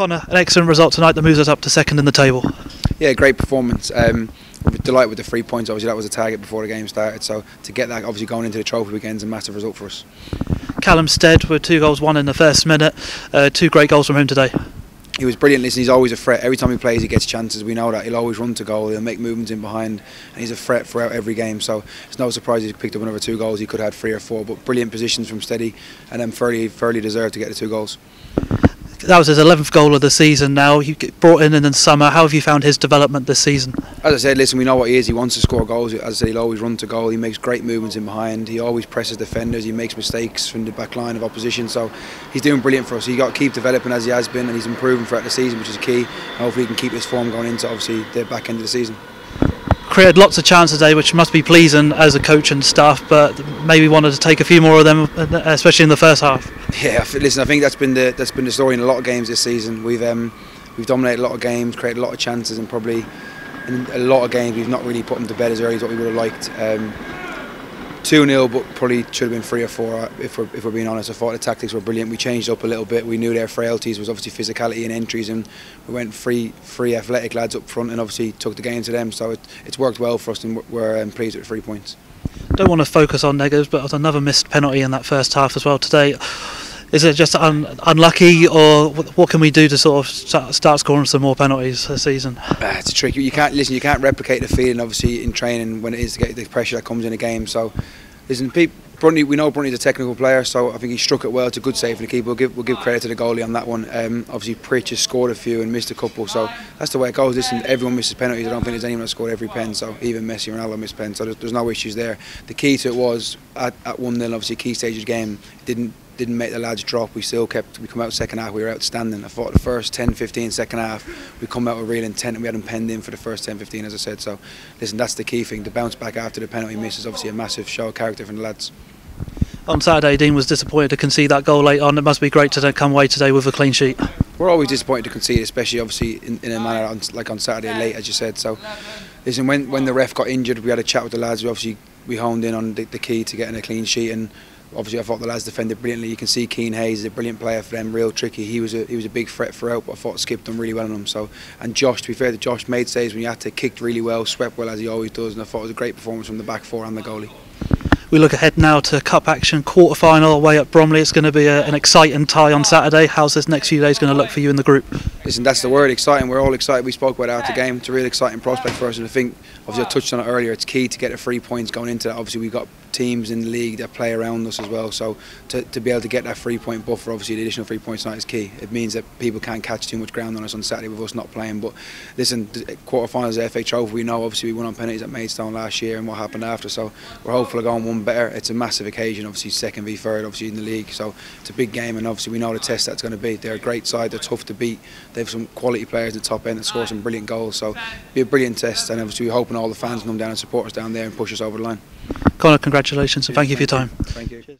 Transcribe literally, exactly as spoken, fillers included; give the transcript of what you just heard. Connor, an excellent result tonight that moves us up to second in the table. Yeah, great performance. Um, delighted with the three points. Obviously that was a target before the game started, so to get that obviously going into the trophy weekend is a massive result for us. Callum Stead with two goals, one in the first minute. Uh, two great goals from him today. He was brilliant. Listen, he's always a threat. Every time he plays, he gets chances. We know that. He'll always run to goal. He'll make movements in behind. And he's a threat throughout every game. So it's no surprise he's picked up another two goals. He could have had three or four, but brilliant positions from Steady, and then fairly, fairly deserved to get the two goals. That was his eleventh goal of the season now. He brought in in the summer. How have you found his development this season? As I said, listen, we know what he is. He wants to score goals. As I said, he'll always run to goal. He makes great movements in behind. He always presses defenders. He makes mistakes from the back line of opposition. So he's doing brilliant for us. He's got to keep developing as he has been, and he's improving throughout the season, which is key. And hopefully he can keep his form going into, obviously, the back end of the season. Created lots of chances today, which must be pleasing as a coach and staff, but maybe wanted to take a few more of them, especially in the first half. Yeah, listen, I think that's been the that's been the story in a lot of games this season. We've um, we've dominated a lot of games, created a lot of chances, and probably in a lot of games we've not really put them to bed as early as what we would have liked. Um, two nil, but probably should have been three or four if we're, if we're being honest. I thought the tactics were brilliant. We changed up a little bit. We knew their frailties was obviously physicality and entries, and we went three three athletic lads up front and obviously took the game to them. So it, it's worked well for us, and we're um, pleased with three points. Don't want to focus on negatives, but it was another missed penalty in that first half as well today. Is it just un unlucky, or what can we do to sort of st start scoring some more penalties this season? Uh, it's tricky. You can't listen. You can't replicate the feeling, obviously, in training when it is to get the pressure that comes in a game. So, listen, people, Brunney, we know Brunney's a technical player, so I think he struck it well. It's a good save from the keeper. We'll give, we'll give credit to the goalie on that one. Um, obviously, Pritch has scored a few and missed a couple, so that's the way it goes. Listen, everyone misses penalties. I don't think there's anyone that scored every pen, so even Messi, Ronaldo missed pen, so there's, there's no issues there. The key to it was, at one nil, obviously, key stage of the game, it didn't didn't make the lads drop. We still kept, we come out second half, we were outstanding. I thought the first ten fifteen second half, we come out with real intent, and we had them penned in for the first ten fifteen, as I said. So, listen, that's the key thing. The bounce back after the penalty miss is obviously a massive show of character from the lads. On Saturday, Dean was disappointed to concede that goal late on. It must be great to come away today with a clean sheet. We're always disappointed to concede, especially obviously in, in a manner on, like on Saturday late, as you said. So, listen, when when the ref got injured, we had a chat with the lads. We obviously we honed in on the, the key to getting a clean sheet, and obviously I thought the lads defended brilliantly. You can see Keane Hayes is a brilliant player for them, real tricky. He was a he was a big threat throughout, but I thought Skip done really well on them. So, and Josh, to be fair to Josh, made saves when he had to, kicked really well, swept well as he always does, and I thought it was a great performance from the back four and the goalie. We look ahead now to cup action, quarter-final away at Bromley. It's going to be a, an exciting tie on Saturday. How's this next few days going to look for you in the group? Listen, that's the word, exciting. We're all excited. We spoke about it after the game. It's a real exciting prospect for us, and I think, obviously I touched on it earlier, it's key to get the three points going into that. Obviously we've got teams in the league that play around us as well, so to, to be able to get that three-point buffer, obviously the additional three points tonight is key. It means that people can't catch too much ground on us on Saturday with us not playing. But listen, quarter-finals of the F A Trophy, we know obviously we won on penalties at Maidstone last year and what happened after, so we're hopeful of going one better. It's a massive occasion, obviously second v third, obviously in the league, so it's a big game, and obviously we know the test that's going to be. They're a great side, they're tough to beat, they have some quality players at the top end that score some brilliant goals, so it'll be a brilliant test, and obviously we're hoping all the fans come down and support us down there and push us over the line. Connor, congratulations and thank you for your time. Thank you.